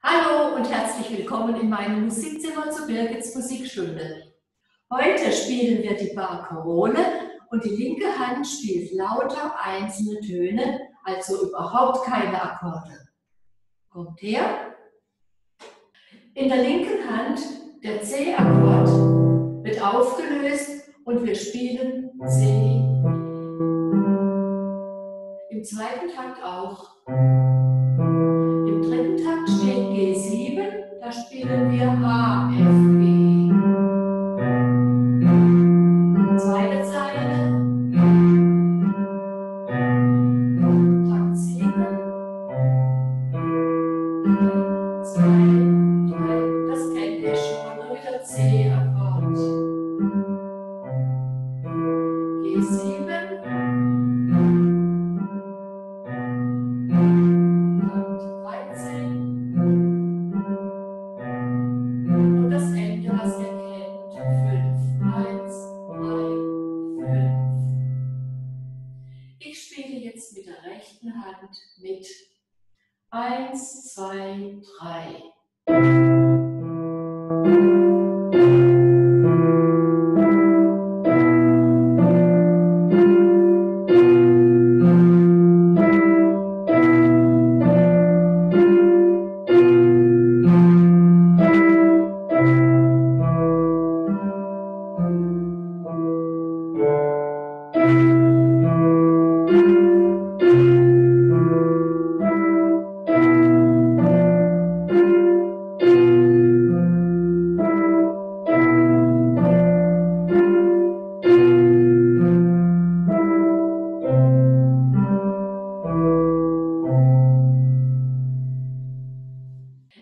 Hallo und herzlich willkommen in meinem Musikzimmer zu Birgits Musikstunde. Heute spielen wir die Barcarole und die linke Hand spielt lauter einzelne Töne, also überhaupt keine Akkorde. Kommt her. In der linken Hand der C-Akkord wird aufgelöst und wir spielen C. Im zweiten Takt auch. Im dritten Takt steht G7, da spielen wir H, F, G. Zweite Zeile, Takt 7, 2, 3, das kennt ihr schon, und wieder C-Akkord, G7, Takt 13 und das Ende, was ihr kennt, 5, 1, ich spiele jetzt mit der rechten Hand mit 1, 2, 3.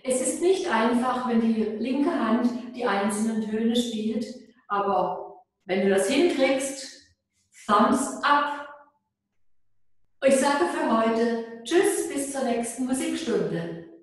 Es ist nicht einfach, wenn die linke Hand die einzelnen Töne spielt, aber wenn du das hinkriegst, Thumbs up! Ich sage für heute Tschüss, bis zur nächsten Musikstunde.